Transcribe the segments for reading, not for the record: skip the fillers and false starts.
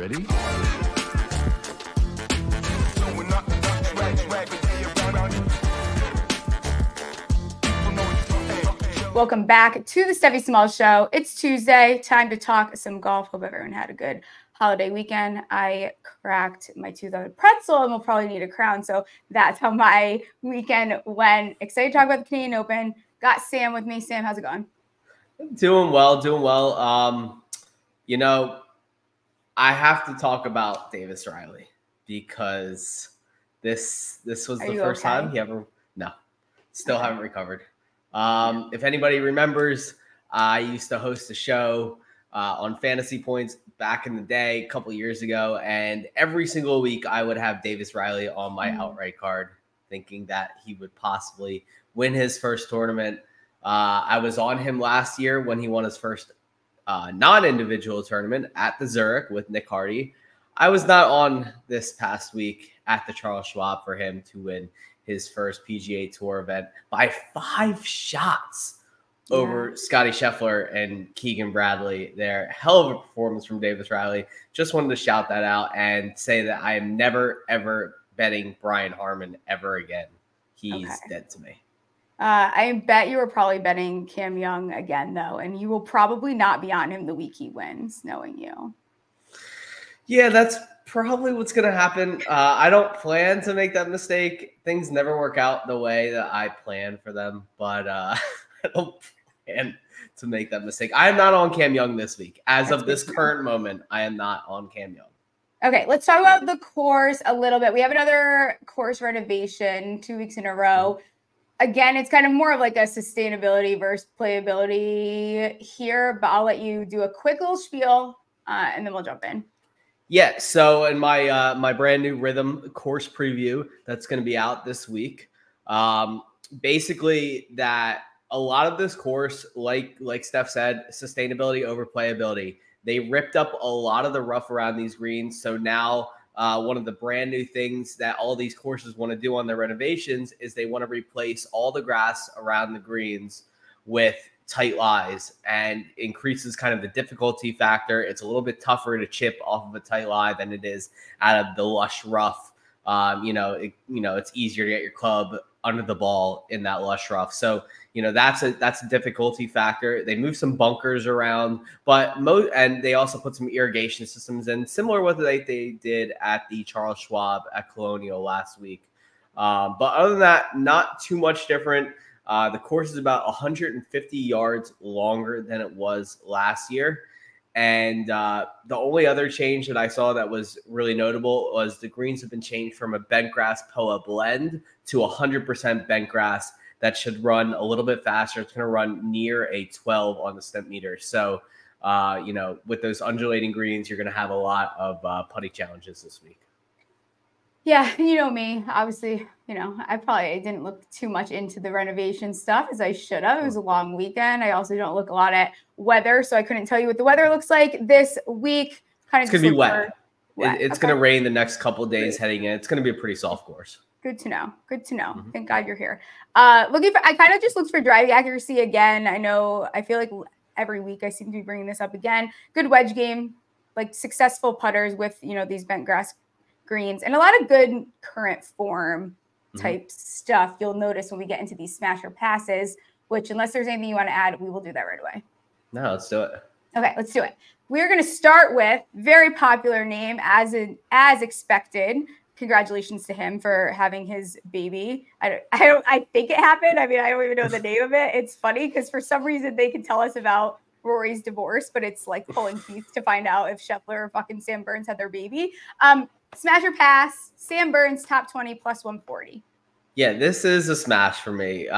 ready? Welcome back to the Stephie Smalls Show. It's Tuesday, time to talk some golf. Hope everyone had a good holiday weekend. I cracked my tooth on a pretzel and will probably need a crown. So that's how my weekend went. Excited to talk about the Canadian Open. Got Sam with me. Sam, how's it going? Doing well, doing well. You know, I have to talk about Davis Riley because this was the first time he ever, no, still haven't recovered. If anybody remembers, I used to host a show on Fantasy Points back in the day, a couple years ago, and every single week I would have Davis Riley on my outright card, thinking that he would possibly win his first tournament. I was on him last year when he won his first non-individual tournament at the Zurich with Nick Hardy. I was not on this past week at the Charles Schwab for him to win his first PGA Tour event by 5 shots over Scotty Scheffler and Keegan Bradley there. Hell of a performance from Davis Riley. Just wanted to shout that out and say that I am never, ever betting Brian Harmon ever again. He's dead to me. I bet you were probably betting Cam Young again, though, and you will probably not be on him the week he wins, knowing you. Yeah, that's probably what's going to happen. I don't plan to make that mistake. Things never work out the way that I plan for them, but I don't plan to make that mistake. I am not on Cam Young this week. As of this current moment, I am not on Cam Young. Okay, let's talk about the course a little bit. We have another course renovation 2 weeks in a row. Again, it's kind of more of like a sustainability versus playability here, but I'll let you do a quick little spiel and then we'll jump in. Yeah, so in my my brand new Rhythm course preview that's going to be out this week, basically that a lot of this course, like Steph said, sustainability over playability. They ripped up a lot of the rough around these greens, so now one of the brand new things that all these courses want to do on their renovations is they want to replace all the grass around the greens with tight lies, and increases kind of the difficulty factor. It's a little bit tougher to chip off of a tight lie than it is out of the lush rough. It's easier to get your club under the ball in that lush rough. So, you know, that's a difficulty factor. They move some bunkers around, and they also put some irrigation systems in, similar what they did at the Charles Schwab at Colonial last week. But other than that, not too much different. The course is about 150 yards longer than it was last year. And the only other change that I saw that was really notable was the greens have been changed from a bent grass POA blend to 100% bent grass that should run a little bit faster. It's going to run near a 12 on the stem meter. So, with those undulating greens, you're going to have a lot of putty challenges this week. Yeah, you know me. Obviously, I probably didn't look too much into the renovation stuff as I should have. It was a long weekend. I also don't look a lot at weather, so I couldn't tell you what the weather looks like this week. It's going to be wet. It's going to rain the next couple of days heading in. It's going to be a pretty soft course. Good to know. Good to know. Thank God you're here. I kind of just looked for driving accuracy again. I feel like every week I seem to be bringing this up again. Good wedge game, like successful putters with, these bent grass greens, and a lot of good current form type stuff. You'll notice when we get into these smasher passes, which unless there's anything you want to add, we will do that right away. No, let's do it. Okay, let's do it. We're going to start with very popular name as expected. Congratulations to him for having his baby. I think it happened. I mean, I don't even know the name of it. It's funny because for some reason they can tell us about Rory's divorce, but it's like pulling teeth to find out if Scheffler or fucking Sam Burns had their baby. Smash or pass, Sam Burns, top 20, plus 140. Yeah, this is a smash for me.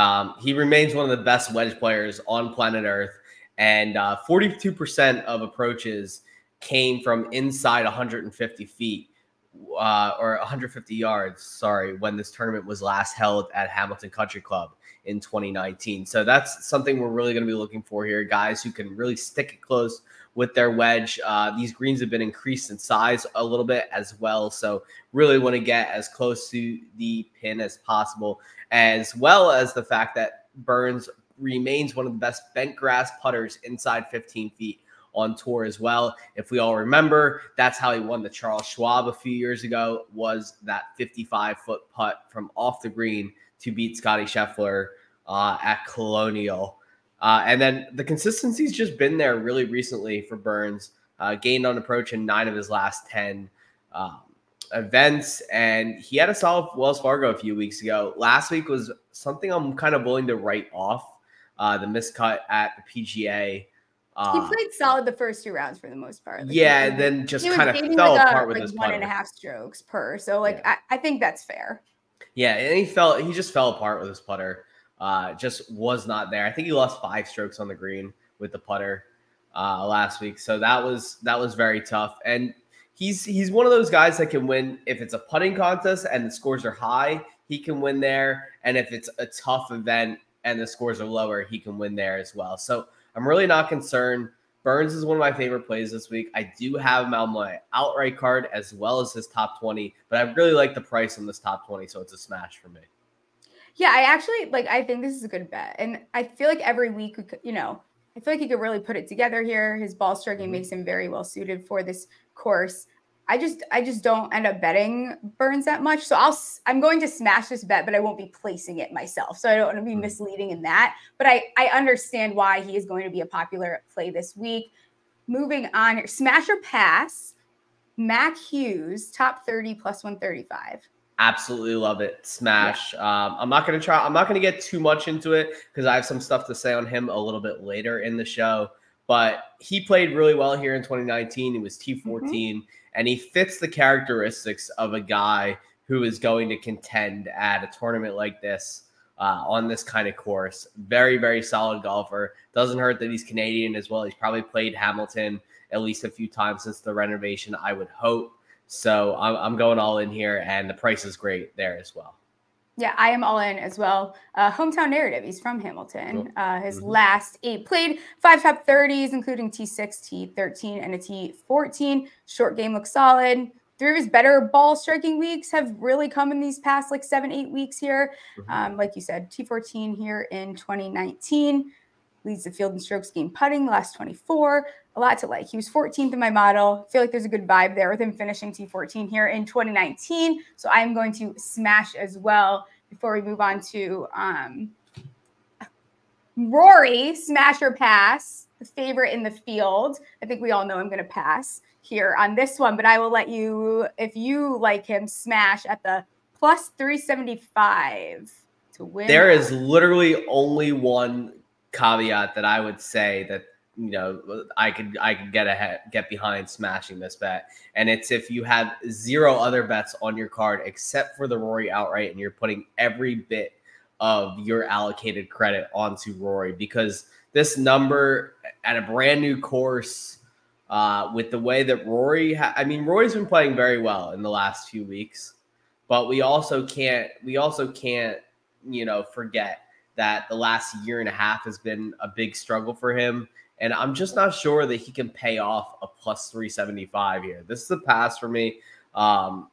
He remains one of the best wedge players on planet Earth, and 42% of approaches came from inside 150 feet or 150 yards, sorry, when this tournament was last held at Hamilton Country Club in 2019. So that's something we're really going to be looking for here, guys who can really stick it close with their wedge. These greens have been increased in size a little bit as well, so really want to get as close to the pin as possible, as well as the fact that Burns remains one of the best bent grass putters inside 15 feet on tour as well. If we all remember, that's how he won the Charles Schwab a few years ago, was that 55-foot putt from off the green to beat Scotty Scheffler at Colonial. And then the consistency's just been there really recently for Burns. Gained on approach in 9 of his last 10 events, and he had a solid Wells Fargo a few weeks ago. Last week was something I'm kind of willing to write off, the miscut at the PGA. He played solid the first 2 rounds for the most part. Like, yeah, and then just kind of fell apart with his putter. 1.5 strokes per. So, like, yeah. I think that's fair. Yeah, and he just fell apart with his putter. Just was not there. I think he lost 5 strokes on the green with the putter last week. So that was very tough. And he's one of those guys that can win if it's a putting contest and the scores are high, he can win there. And if it's a tough event and the scores are lower, he can win there as well. So I'm really not concerned. Burns is one of my favorite plays this week. I do have him on my outright card as well as his top 20, but I really like the price on this top 20. So it's a smash for me. Yeah, I actually like, I think this is a good bet. And I feel like every week, you know, I feel like he could really put it together here. His ball striking makes him very well suited for this course. I just don't end up betting Burns that much. So I'm going to smash this bet, but I won't be placing it myself. So I don't want to be misleading in that. But I understand why he is going to be a popular play this week. Moving on here, smash or pass, Matt Hughes, top 30 plus 135. Absolutely love it. Smash. Yeah. I'm not going to get too much into it because I have some stuff to say on him a little bit later in the show, but he played really well here in 2019. He was T14 and he fits the characteristics of a guy who is going to contend at a tournament like this on this kind of course. Very, very solid golfer. Doesn't hurt that he's Canadian as well. He's probably played Hamilton at least a few times since the renovation, I would hope. So I'm going all in here, and the price is great there as well. Yeah, I am all in as well. Hometown narrative. He's from Hamilton. His last 8 played, 5 top 30s, including T6, T13, and a T14. Short game looks solid. 3 of his better ball striking weeks have really come in these past like 7-8 weeks here. Like you said, T14 here in 2019. Leads the field in strokes gained putting, last 24. A lot to like. He was 14th in my model. I feel like there's a good vibe there with him finishing T14 here in 2019. So I'm going to smash as well before we move on to Rory, smash or pass, the favorite in the field. I think we all know I'm going to pass here on this one, but I will let you, if you like him, smash at the plus 375 to win. There is literally only one caveat that I would say that, you know, I could get behind smashing this bet. And it's if you have 0 other bets on your card, except for the Rory outright, and you're putting every bit of your allocated credit onto Rory, because this number at a brand new course with the way that Rory's been playing very well in the last few weeks, but we also can't, you know, forget that the last year and a half has been a big struggle for him. And I'm just not sure that he can pay off a plus 375 here. This is a pass for me. Only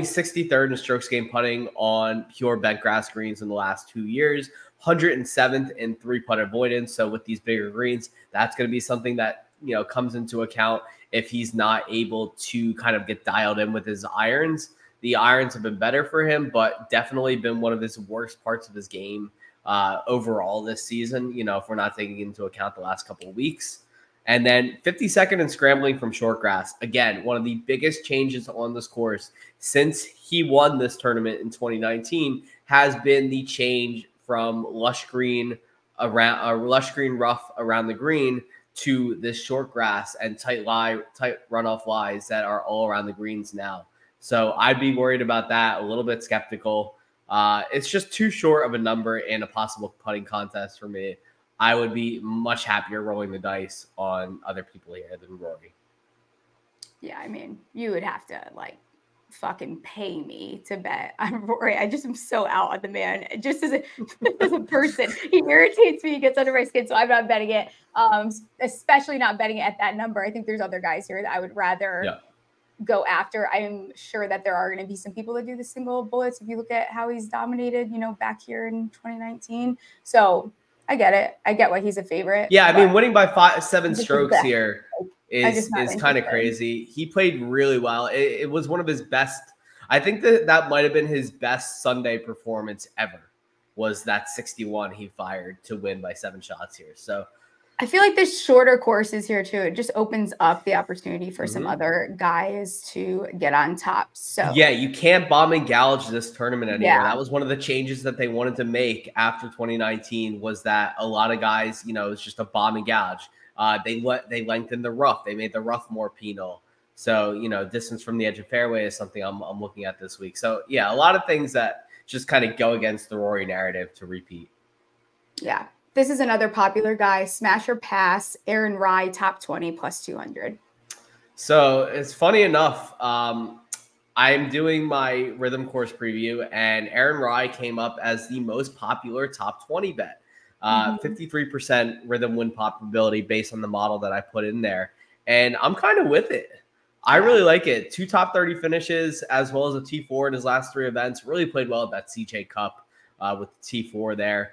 63rd in strokes gained putting on pure bent grass greens in the last 2 years, 107th in 3-putt avoidance. So with these bigger greens, that's going to be something that, you know, comes into account if he's not able to kind of get dialed in with his irons. The irons have been better for him, but definitely been one of his worst parts of his game overall this season, you know, if we're not taking into account the last couple of weeks. And then 52nd in scrambling from short grass. Again, one of the biggest changes on this course since he won this tournament in 2019 has been the change from lush green rough around the green to this short grass and tight runoff lies that are all around the greens now. So I'd be worried about that, a little bit skeptical. It's just too short of a number in a possible putting contest for me. I would be much happier rolling the dice on other people here than Rory. Yeah, I mean, you would have to, like, fucking pay me to bet on Rory. I just am so out on the man. Just as a person, he irritates me. He gets under my skin, so I'm not betting it, especially not betting it at that number. I think there's other guys here that I would rather... Yeah. Go after. I am sure that there are going to be some people that do the single bullets if you look at how he's dominated, you know, back here in 2019. So I get it. I get why he's a favorite. Yeah, I mean, winning by seven strokes here is kind of crazy. He played really well. It was one of his best. I think that might have been his best Sunday performance ever, was that 61 he fired to win by 7 shots here. So I feel like the shorter courses here too, it just opens up the opportunity for some other guys to get on top. So yeah, you can't bomb and gouge this tournament anymore. Yeah. That was one of the changes that they wanted to make after 2019, was that a lot of guys, you know, it's just a bomb and gouge. They lengthened the rough. They made the rough more penal. So, you know, distance from the edge of fairway is something I'm looking at this week. So yeah, a lot of things that just kind of go against the Rory narrative to repeat. Yeah. This is another popular guy, smash or pass, Aaron Rye, top 20 plus 200. So it's funny enough, I'm doing my rhythm course preview, and Aaron Rye came up as the most popular top 20 bet. 53% rhythm win probability based on the model that I put in there. And I'm kind of with it. I really like it. 2 top 30 finishes as well as a T4 in his last 3 events. Really played well at that CJ Cup with the T4 there.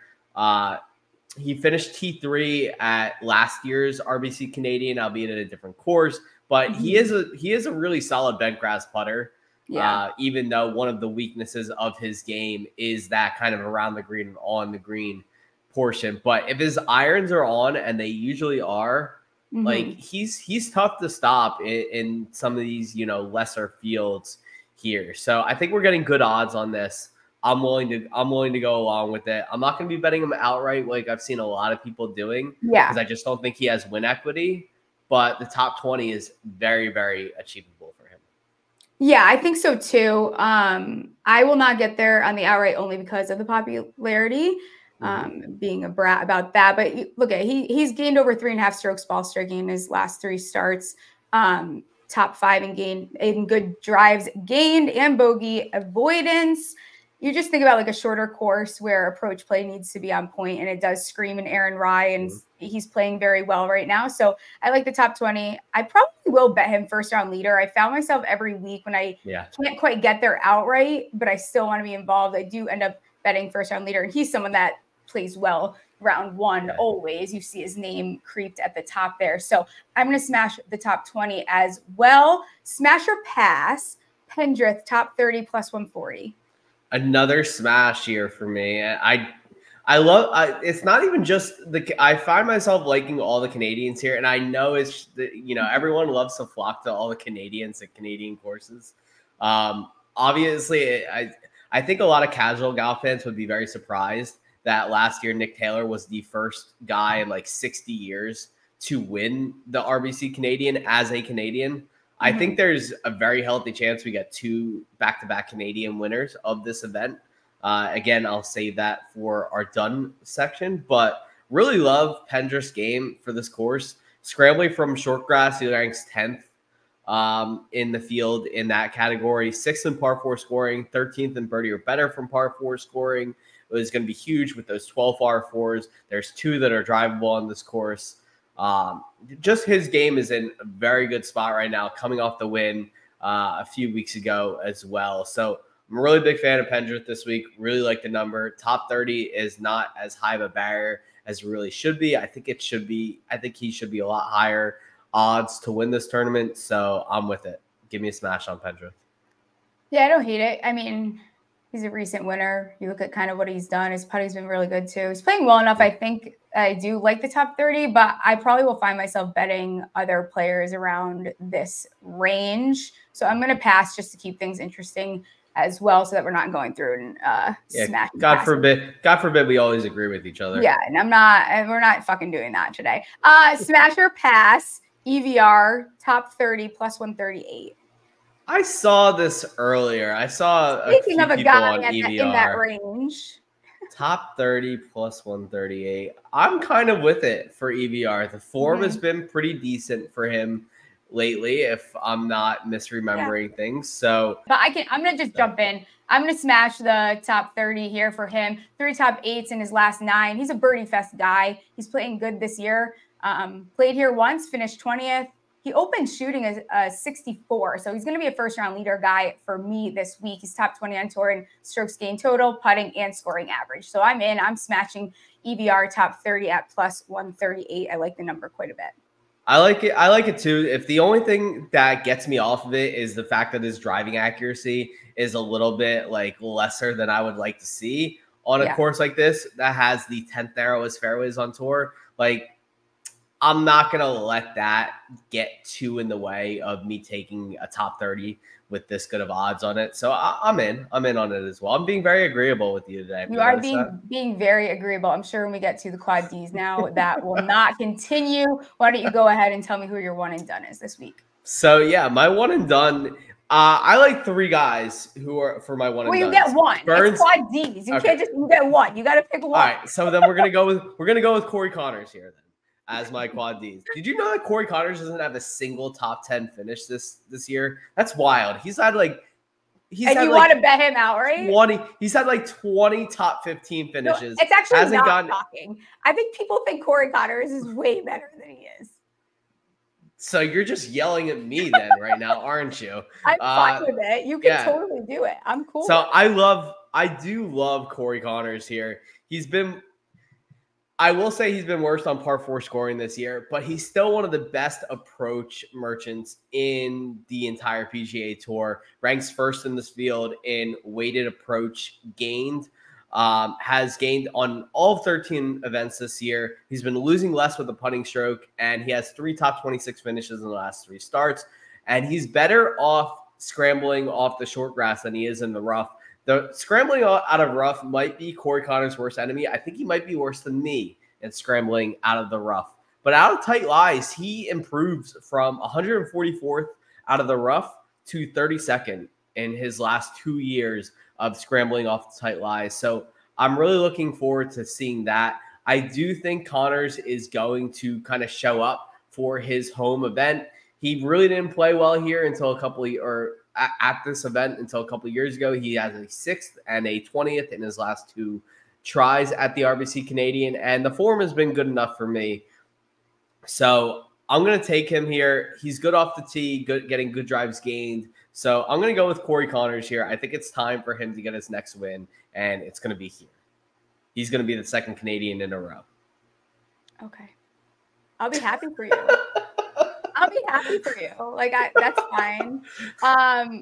He finished T3 at last year's RBC Canadian, albeit at a different course. But he is a really solid bent grass putter. Yeah. Even though one of the weaknesses of his game is that kind of around the green and on the green portion. But if his irons are on, and they usually are, like he's tough to stop in some of these, you know, lesser fields here. So I think we're getting good odds on this. I'm willing to go along with it. I'm not going to be betting him outright like I've seen a lot of people doing. Yeah. Because I just don't think he has win equity. But the top 20 is very, very achievable for him. Yeah, I think so too. I will not get there on the outright only because of the popularity. Being a brat about that. But look at he's gained over 3.5 strokes ball striking in his last 3 starts. Top 5 in good drives gained and bogey avoidance. You just think about like a shorter course where approach play needs to be on point, and it does scream in Aaron Rye, and he's playing very well right now. So I like the top 20. I probably will bet him first round leader. I found myself every week when I can't quite get there outright, but I still want to be involved. I do end up betting first round leader, and he's someone that plays well round one always. You see his name creeped at the top there. So I'm going to smash the top 20 as well. Smash or pass, Pendrith, top 30 plus 140. Another smash here for me. I love it's not even just I find myself liking all the Canadians here, and I know it's you know, everyone loves to flock to all the Canadians at Canadian courses. Obviously I think a lot of casual golf fans would be very surprised that last year Nick Taylor was the first guy in like 60 years to win the RBC Canadian as a Canadian. I think there's a very healthy chance we get 2 back-to-back Canadian winners of this event. Again, I'll save that for our done section, but really love Pendrith's game for this course. Scrambling from short grass, he ranks 10th in the field in that category. 6th in par 4 scoring, 13th in birdie or better from par 4 scoring. It was going to be huge with those 12 par 4s. There's 2 that are drivable on this course. Just his game is in a very good spot right now, coming off the win a few weeks ago as well. So I'm a really big fan of Pendrith this week. Really like the number. Top 30 is not as high of a barrier as it really should be. I think he should be a lot higher odds to win this tournament. So I'm with it. Give me a smash on Pendrith. Yeah, I don't hate it. I mean, he's a recent winner. You look at kind of what he's done. His putting's been really good too. He's playing well enough. I think I do like the top 30, but I probably will find myself betting other players around this range. So I'm going to pass just to keep things interesting as well, so that we're not going through and smashing. God forbid we always agree with each other. Yeah, and we're not fucking doing that today. Smash or pass, EVR, top 30 plus 138. I saw this earlier. I saw speaking of a guy in that range, top 30 plus 138. I'm kind of with it for EBR. The form has been pretty decent for him lately, if I'm not misremembering things. So, but I'm gonna just jump in. I'm gonna smash the top 30 here for him. 3 top 8s in his last 9. He's a birdie fest guy. He's playing good this year. Played here once, finished 20th. He opened shooting as 64, so he's going to be a first-round leader guy for me this week. He's top 20 on tour in strokes gained total, putting, and scoring average. So I'm in. I'm smashing EBR top 30 at plus 138. I like the number quite a bit. I like it. I like it too. If the only thing that gets me off of it is the fact that his driving accuracy is a little bit like lesser than I would like to see on a course like this that has the 10th narrowest fairways on tour. Like, I'm not going to let that get too in the way of me taking a top 30 with this good of odds on it. So I'm in. I'm in on it as well. I'm being very agreeable with you today. You are being very agreeable. I'm sure when we get to the quad Ds now, that will not continue. Why don't you go ahead and tell me who your one and done is this week? So, yeah, my one and done – I like three guys who are for my one. Well, you get one. Burns. It's quad Ds. You can't just get one. You got to pick one. All right. So then we're gonna go with Corey Connors here then as my quad Ds. Did you know that Corey Connors doesn't have a single top 10 finish this year? That's wild. He's had, you want to bet him out, right? 20. He's had like 20 top 15 finishes. No, it's actually not shocking. I think people think Corey Connors is way better than he is. So you're just yelling at me then right now, aren't you? I'm fine with it. You can totally do it. I'm cool. So I do love Corey Connors here. I will say he's been worse on par 4 scoring this year, but he's still one of the best approach merchants in the entire PGA Tour. Ranks first in this field in weighted approach gained. Has gained on all 13 events this year. He's been losing less with the putting stroke, and he has 3 top 26 finishes in the last 3 starts. And he's better off scrambling off the short grass than he is in the rough. The scrambling out of rough might be Corey Connors' worst enemy. I think he might be worse than me at scrambling out of the rough. But out of tight lies, he improves from 144th out of the rough to 32nd in his last 2 years of scrambling off the tight lies. So I'm really looking forward to seeing that. I do think Connors is going to kind of show up for his home event. He really didn't play well here until at this event until a couple of years ago. He has a 6th and a 20th in his last 2 tries at the RBC Canadian, and the form has been good enough for me. So I'm going to take him here. He's good off the tee, getting good drives gained. So I'm going to go with Corey Connors here. I think it's time for him to get his next win, and it's going to be here. He's going to be the 2nd Canadian in a row. Okay. I'll be happy for you. I'll be happy for you. Like, that's fine. I'm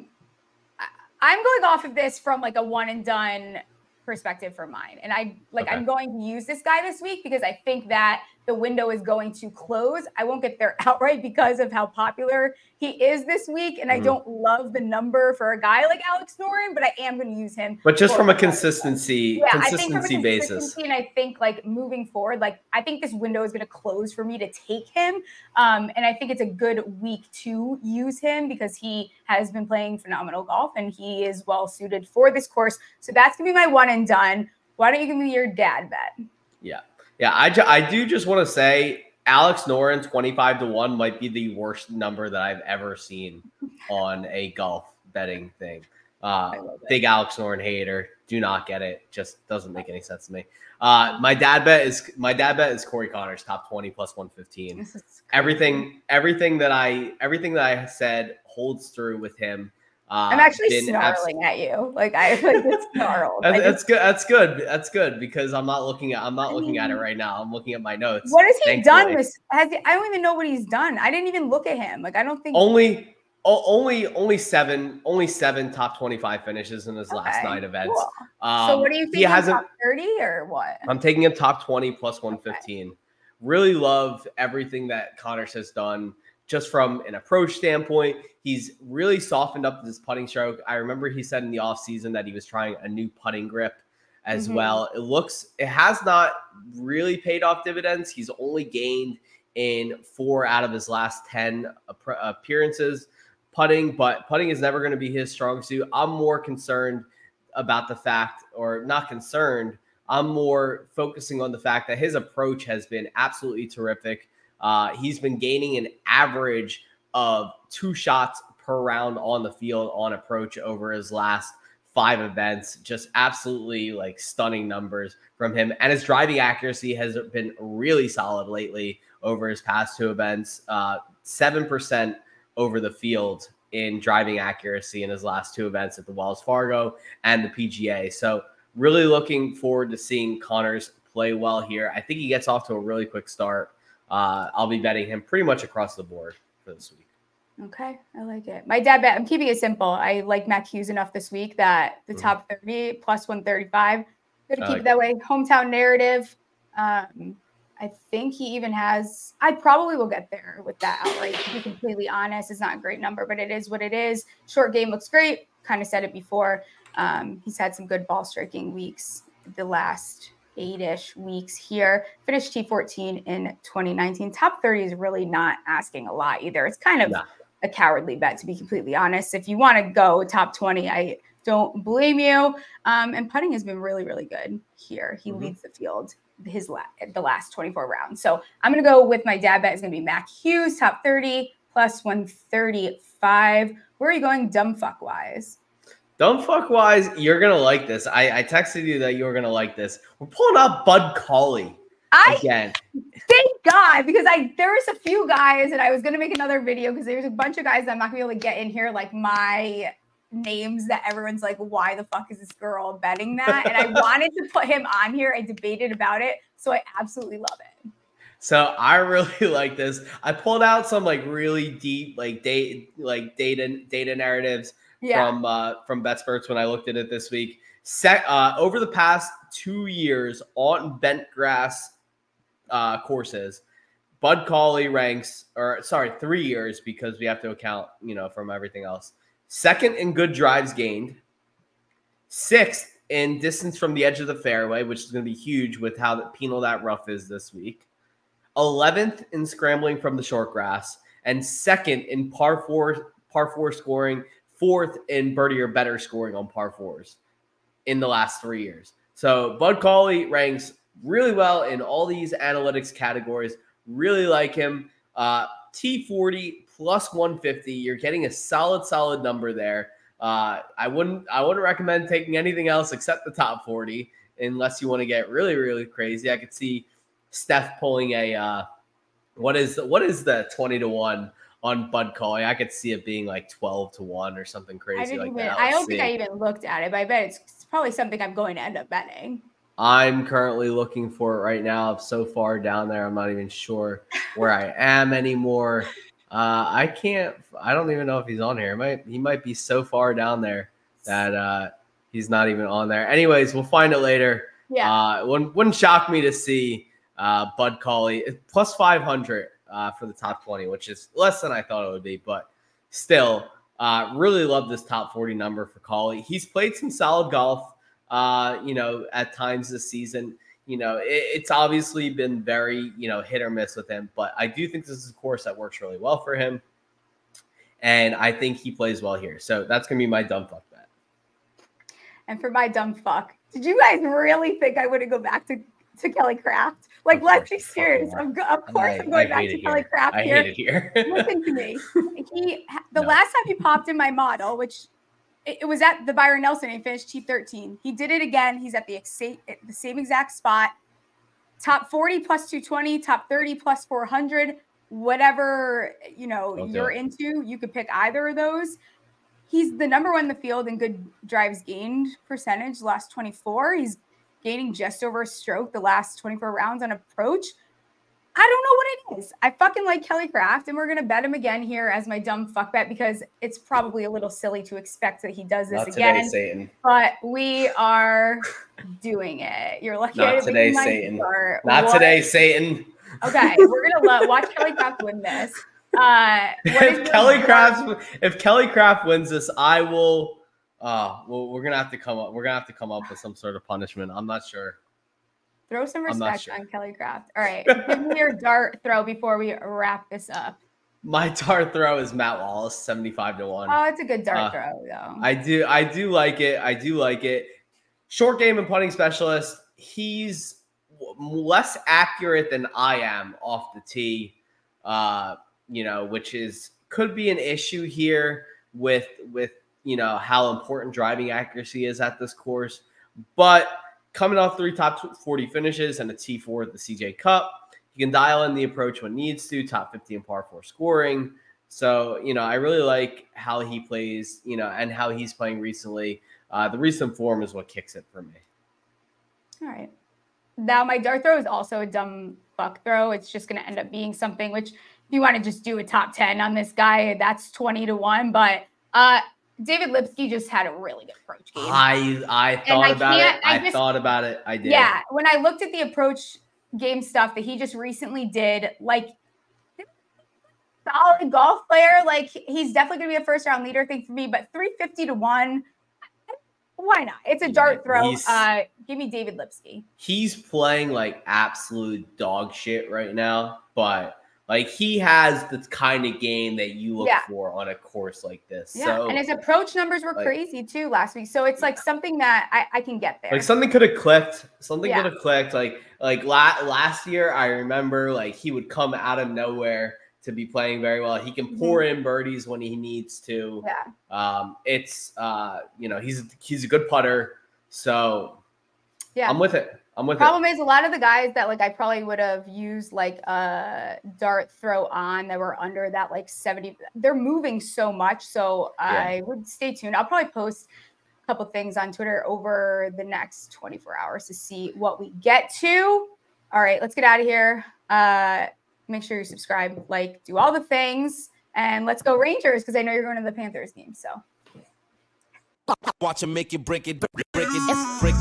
going off of this from, like, a one-and-done perspective for mine. And I'm going to use this guy this week because I think that the window is going to close. I won't get there outright because of how popular he is this week. And I don't love the number for a guy like Alex Noren, but I am going to use him. But just from a consistency basis. And I think, like, moving forward, like, I think this window is going to close for me to take him. And I think it's a good week to use him because he has been playing phenomenal golf and he is well suited for this course. So that's going to be my one and done. Why don't you give me your dad bet? Yeah. Yeah, I do just want to say Alex Noren 25-1 might be the worst number that I've ever seen on a golf betting thing. Big Alex Noren hater. Do not get it. Just doesn't make any sense to me. My dad bet is Corey Connors top 20 plus 115. Everything that I said holds through with him. I'm actually snarling at you. Like, I like snarled. That's good because I'm not looking at it right now. I'm looking at my notes. What has he done? I don't even know what he's done. I didn't even look at him. Like, I don't think only seven top 25 finishes in his last 9 events. Cool. So what do you think? He hasn't top 30 or what? I'm taking him top 20 plus 115. Okay. Really love everything that Connors has done. Just from an approach standpoint, he's really softened up his putting stroke. I remember he said in the offseason that he was trying a new putting grip as well. It has not really paid off dividends. He's only gained in 4 out of his last 10 appearances putting, but putting is never going to be his strong suit. I'm more focusing on the fact that his approach has been absolutely terrific. He's been gaining an average of 2 shots per round on the field on approach over his last 5 events. Just absolutely, like, stunning numbers from him. And his driving accuracy has been really solid lately over his past 2 events. 7% over the field in driving accuracy in his last two events at the Wells Fargo and the PGA. So really looking forward to seeing Connors play well here. I think he gets off to a really quick start. I'll be betting him pretty much across the board for this week. Okay, I like it. My dad bet, I'm keeping it simple. I like Matt Hughes enough this week that the top 30 plus 135. Going to keep it that way. Hometown narrative. I think he even has, I probably will get there with that outright. To be completely honest, it's not a great number, but it is what it is. Short game looks great. Kind of said it before. He's had some good ball striking weeks the last 8-ish weeks here. Finished T14 in 2019. Top 30 is really not asking a lot either. It's kind of a cowardly bet, to be completely honest. If you want to go top 20, I don't blame you. And putting has been really, really good here. He leads the field the last 24 rounds. So I'm going to go with my dad bet. It's going to be Mac Hughes, top 30, plus 135. Where are you going dumb fuck wise? Dumb fuck wise, you're going to like this. I texted you that you were going to like this. We're pulling up Bud Cauley again. Thank God, because there was a few guys, and I was going to make another video because there's a bunch of guys that I'm not going to be able to get in here, like my names that everyone's like, why the fuck is this girl betting that? And I wanted to put him on here. I debated about it, so I absolutely love it. So I really like this. I pulled out some like really deep data narratives from BetSperts when I looked at it this week. Over the past 2 years on bent grass courses, Bud Cauley ranks, or sorry, 3 years, because we have to account, you know, from everything else. Second in good drives gained, sixth in distance from the edge of the fairway, which is going to be huge with how penal that rough is this week. 11th in scrambling from the short grass, and second in par four scoring, fourth in birdie or better scoring on par fours in the last 3 years. So Bud Cauley ranks really well in all these analytics categories. Really like him. T40 plus 150, you're getting a solid number there. I wouldn't recommend taking anything else except the top 40, unless you want to get really crazy. I could see Steph pulling a what is the 20-1 on Bud Cauley. I could see it being like 12-1 or something crazy like that. I don't think I even looked at it, but I bet it's probably something I'm going to end up betting. I'm currently looking for it right now. I'm so far down there, I'm not even sure where I am anymore. I don't even know if he's on here. He might be so far down there that he's not even on there. Anyways, we'll find it later. Yeah. Wouldn't shock me to see Bud Cauley plus 500 for the top 20, which is less than I thought it would be, but still really love this top 40 number for Cauley. He's played some solid golf, you know, at times this season. You know, it's obviously been very, you know, hit or miss with him, but I do think this is a course that works really well for him, and I think he plays well here. So that's going to be my dumb fuck bet. And for my dumb fuck, did you guys really think I wouldn't go back to Kelly Kraft? Like, let's be serious. Of course I'm going back to Kelly Kraft here. I hate it here. Listen to me. The last time he popped in my model, which it was at the Byron Nelson, and he finished T13. He did it again. He's at the same exact spot. Top 40 plus 220, top 30 plus 400, whatever, you know, you're into. You could pick either of those. He's the number one in the field in good drives gained percentage, last 24. He's gaining just over a stroke the last 24 rounds on approach. I don't know what it is. I fucking like Kelly Kraft, and we're going to bet him again here as my dumb fuck bet, because it's probably a little silly to expect that he does this again. Not today, Satan. But we are doing it. You're lucky. Not today, Satan. Not today, Satan. Okay, we're going to watch Kelly Kraft win this. If Kelly Kraft wins this, I will well, we're going to have to come up. We're going to have to come up with some sort of punishment. I'm not sure. Throw some respect on Kelly Kraft. All right. Give me your dart throw before we wrap this up. My dart throw is Matt Wallace, 75-1. Oh, it's a good dart throw, though. I do like it. I do like it. Short game and putting specialist. He's less accurate than I am off the tee, you know, which could be an issue here with you know, how important driving accuracy is at this course. But coming off 3 top 40 finishes and a T4 at the CJ Cup, You can dial in the approach when needs to, top 50 in par four scoring. So, you know, I really like how he plays, you know, and how he's playing recently. The recent form is what kicks it for me. All right. Now, my dart throw is also a dumb buck throw. It's just going to end up being something, which if you want to just do a top 10 on this guy, that's 20-1. But David Lipsky just had a really good approach game. I thought about it. I did. Yeah. When I looked at the approach game stuff that he just recently did, like, solid golf player. Like, he's definitely going to be a first-round leader thing for me. But 350-1. Why not? It's a dart throw. Give me David Lipsky. He's playing like absolute dog shit right now, but like he has the kind of game that you look for on a course like this. Yeah. So, and his approach numbers were like, crazy too last week. So it's like something that I can get there. Like something could have clicked. Something could have clicked. Like last year, I remember like he would come out of nowhere to be playing very well. He can pour in birdies when he needs to. Yeah. It's you know, he's a good putter. So yeah, I'm with it. Problem is a lot of the guys that like I probably would have used like a dart throw on that were under that like 70, they're moving so much. So I would stay tuned. I'll probably post a couple things on Twitter over the next 24 hours to see what we get to. All right, let's get out of here. Make sure you subscribe, like, do all the things, and let's go Rangers because I know you're going to the Panthers game. So watch them make it, break it, break it, break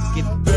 it.